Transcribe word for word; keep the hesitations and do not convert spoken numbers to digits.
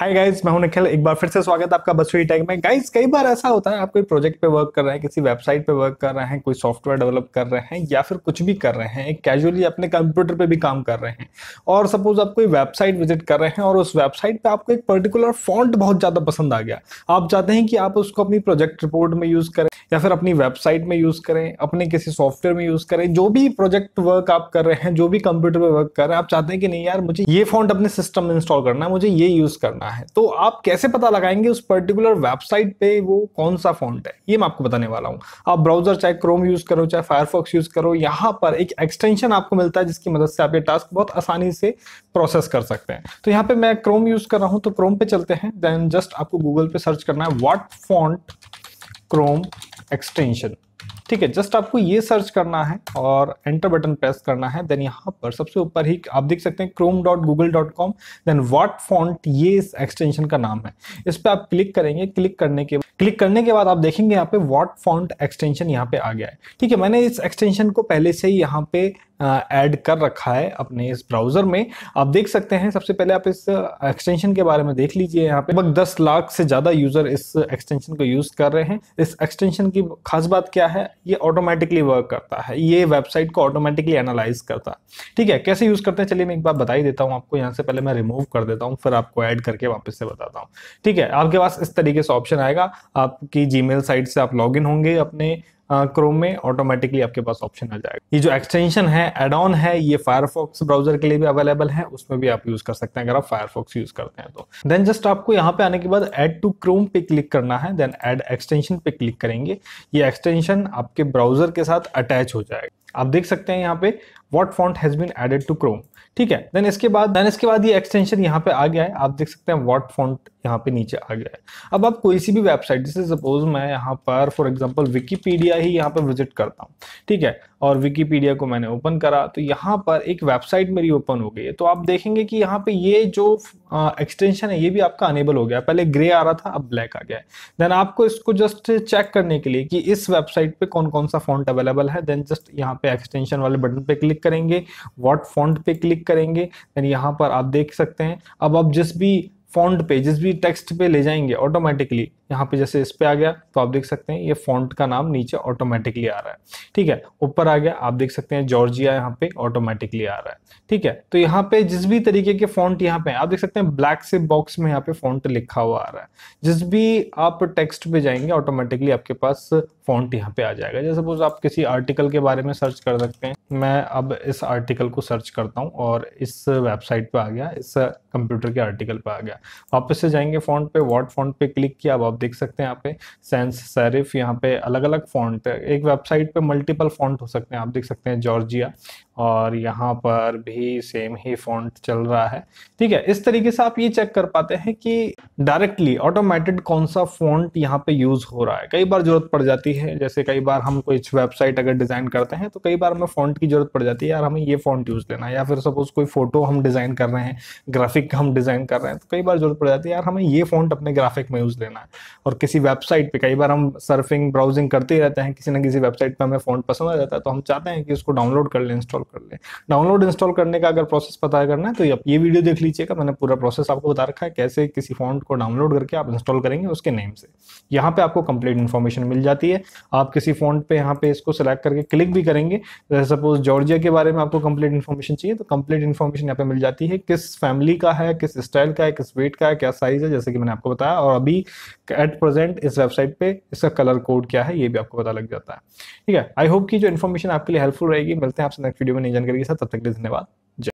Hi guys, मैं हूं निखिल। एक बार फिर से स्वागत है आपका बज़ टू डे टेक में। गाइस, कई बार ऐसा होता है आप कोई प्रोजेक्ट पे वर्क कर रहे हैं, किसी वेबसाइट पे वर्क कर रहे हैं, कोई सॉफ्टवेयर डेवलप कर रहे हैं या फिर कुछ भी कर रहे हैं, एक कैजुअली अपने कंप्यूटर पे भी काम कर रहे हैं और सपोज आप कोई वेबसाइट विजिट कर रहे हैं और उस वेबसाइट पे आपको एक पर्टिकुलर फॉन्ट बहुत ज़्यादा पसंद आ गया। आप चाहते हैं कि आप उसको अपनी प्रोजेक्ट रिपोर्ट में यूज़ करें या फिर अपनी वेबसाइट में यूज़ करें, अपने किसी सॉफ्टवेयर में यूज़ करें, जो भी प्रोजेक्ट वर्क आप कर रहे हैं, जो भी कंप्यूटर पर वर्क कर रहे हैं, आप चाहते हैं कि नहीं यार मुझे ये फॉन्ट अपने सिस्टम में इंस्टॉल करना है, मुझे ये यूज़ करना है। तो आप कैसे पता लगाएंगे उस पर्टिकुलर वेबसाइट पे वो कौन सा फॉन्ट है, ये मैं आपको बताने वाला हूं। आप ब्राउजर चाहे क्रोम यूज करो चाहे फायरफॉक्स यूज करो, यहां पर एक एक्सटेंशन आपको मिलता है जिसकी मदद से आप ये टास्क बहुत आसानी से प्रोसेस कर सकते हैं। तो यहां पे मैं क्रोम यूज कर रहा हूं, तो क्रोम पे चलते हैं। देन जस्ट आपको गूगल पे सर्च करना है व्हाट फॉन्ट क्रोम एक्सटेंशन, ठीक है। जस्ट आपको ये सर्च करना है और एंटर बटन प्रेस करना है। देन यहाँ पर सबसे ऊपर ही आप देख सकते हैं Chrome dot Google dot com, then what font, ये इस एक्सटेंशन का नाम है। इस पर आप क्लिक करेंगे। क्लिक करने के क्लिक करने के बाद आप देखेंगे यहाँ पे व्हाट फॉन्ट एक्सटेंशन यहाँ पे आ गया है, ठीक है। मैंने इस एक्सटेंशन को पहले से ही यहाँ पे ऐड कर रखा है अपने इस ब्राउजर में, आप देख सकते हैं। सबसे पहले आप इस एक्सटेंशन के बारे में देख लीजिए। यहाँ पे लगभग दस लाख से ज़्यादा यूज़र इस एक्सटेंशन को यूज़ कर रहे हैं। इस एक्सटेंशन की खास बात क्या है, ये ऑटोमेटिकली वर्क करता है, ये वेबसाइट को ऑटोमेटिकली एनालाइज करता है, ठीक है। कैसे यूज़ करते हैं चलिए मैं एक बार बता ही देता हूँ आपको। यहाँ से पहले मैं रिमूव कर देता हूँ, फिर आपको ऐड करके वापस से बताता हूँ, ठीक है। आपके पास इस तरीके से ऑप्शन आएगा, आपकी जीमेल साइट से आप लॉग इन होंगे अपने क्रोम में, ऑटोमेटिकली आपके पास ऑप्शन आ जाएगा। ये जो एक्सटेंशन है, एड ऑन है, ये फायरफॉक्स ब्राउजर के लिए भी अवेलेबल है, उसमें भी आप यूज कर सकते हैं अगर आप फायरफॉक्स यूज करते हैं तो। देन जस्ट आपको यहाँ पे आने के बाद ऐड टू क्रोम पे क्लिक करना है, देन ऐड एक्सटेंशन पे क्लिक करेंगे। ये एक्सटेंशन आपके ब्राउजर के साथ अटैच हो जाएगा, आप देख सकते हैं यहाँ पे what font has been added to Chrome, ठीक है। देन इसके बाद देन इसके बाद ये एक्सटेंशन यहाँ पे आ गया है, आप देख सकते हैं व्हाट फॉन्ट यहाँ पे नीचे आ गया है। अब आप कोई सी भी वेबसाइट, जैसे सपोज मैं यहाँ पर फॉर एग्जांपल विकिपीडिया ही यहाँ पे विजिट करता हूँ, ठीक है, और विकिपीडिया को मैंने ओपन करा तो यहाँ पर एक वेबसाइट मेरी ओपन हो गई है। तो आप देखेंगे कि यहाँ पे ये जो एक्सटेंशन है ये भी आपका अनेबल हो गया। पहले ग्रे आ रहा था, अब ब्लैक आ गया है। देन आपको इसको जस्ट चेक करने के लिए कि इस वेबसाइट पे कौन कौन सा फॉन्ट अवेलेबल है, देन जस्ट यहाँ पे एक्सटेंशन वाले बटन पे क्लिक करेंगे, व्हाट फॉन्ट पे क्लिक करेंगे। देन यहाँ पर आप देख सकते हैं, अब आप जिस भी फॉन्ट पे, जिस भी टेक्स्ट पे ले जाएंगे ऑटोमेटिकली यहाँ पे, जैसे इस पे आ गया तो आप देख सकते हैं ये फॉन्ट का नाम नीचे ऑटोमेटिकली आ रहा है, ठीक है। ऊपर आ गया, आप देख सकते हैं जॉर्जिया यहाँ पे ऑटोमेटिकली आ रहा है, ठीक है। तो यहाँ पे जिस भी तरीके के फॉन्ट यहाँ पे आप देख सकते हैं, ब्लैक से बॉक्स में यहाँ पे फॉन्ट लिखा हुआ आ रहा है। जिस भी आप टेक्स्ट पे जाएंगे ऑटोमेटिकली आपके पास फॉन्ट यहाँ पे आ जाएगा। जैसे सपोज आप किसी आर्टिकल के बारे में सर्च कर सकते हैं। मैं अब इस आर्टिकल को सर्च करता हूँ और इस वेबसाइट पर आ गया, इस कंप्यूटर के आर्टिकल पर आ गया। वापस से जाएंगे फॉन्ट पे, व्हाट फॉन्ट पे क्लिक किया, अब आप देख सकते हैं यहाँ पे सैंस सेरिफ, यहाँ पे अलग अलग फॉन्ट, एक वेबसाइट पे मल्टीपल फॉन्ट हो सकते हैं। आप देख सकते हैं जॉर्जिया और यहाँ पर भी सेम ही फॉन्ट चल रहा है, ठीक है। इस तरीके से आप ये चेक कर पाते हैं कि डायरेक्टली ऑटोमेटेड कौन सा फॉन्ट यहाँ पे यूज हो रहा है। कई बार जरूरत पड़ जाती है, जैसे कई बार हम कोई वेबसाइट अगर डिजाइन करते हैं तो कई बार हमें फॉन्ट की जरूरत पड़ जाती है, यार हमें ये फॉन्ट यूज लेना है, या फिर सपोज कोई फोटो हम डिजाइन कर रहे हैं, ग्राफिक हम डिजाइन कर रहे हैं, तो कई बार जरूरत पड़ जाती है यार हमें ये फॉन्ट अपने ग्राफिक में यूज लेना है। और किसी वेबसाइट पे कई बार हम सर्फिंग ब्राउजिंग करते ही रहते हैं, किसी ना किसी वेबसाइट पे हमें फॉन्ट पसंद आ जाता है तो हम चाहते हैं कि उसको डाउनलोड कर लें, इंस्टॉल कर लें। डाउनलोड इंस्टॉल करने का अगर प्रोसेस पता करना है तो ये वीडियो देख लीजिएगा, मैंने पूरा प्रोसेस आपको बता रखा है कैसे किसी फॉन्ट को डाउनलोड करके आप इंस्टॉल करेंगे उसके नेम से। यहाँ पे आपको कंप्लीट इन्फॉर्मेशन मिल जाती है। आप किसी फॉन्ट पे यहाँ पे इसको सिलेक्ट करके क्लिक भी करेंगे, जैसे सपोज जॉर्जिया के बारे में आपको कंप्लीट इन्फॉर्मेशन चाहिए तो कंप्लीट इन्फॉर्मेशन यहाँ पे मिल जाती है, किस फैमिली का है, किस स्टाइल का है, किस वेट का है, क्या साइज है, जैसे कि मैंने आपको बताया। और अभी एट प्रेजेंट इस वेबसाइट पे इसका कलर कोड क्या है ये भी आपको पता लग जाता है, ठीक है। आई होप कि जो इन्फॉर्मेशन आपके लिए हेल्पफुल रहेगी। मिलते हैं आपसे नेक्स्ट वीडियो में नई जानकारी के साथ, तब तक के लिए धन्यवाद।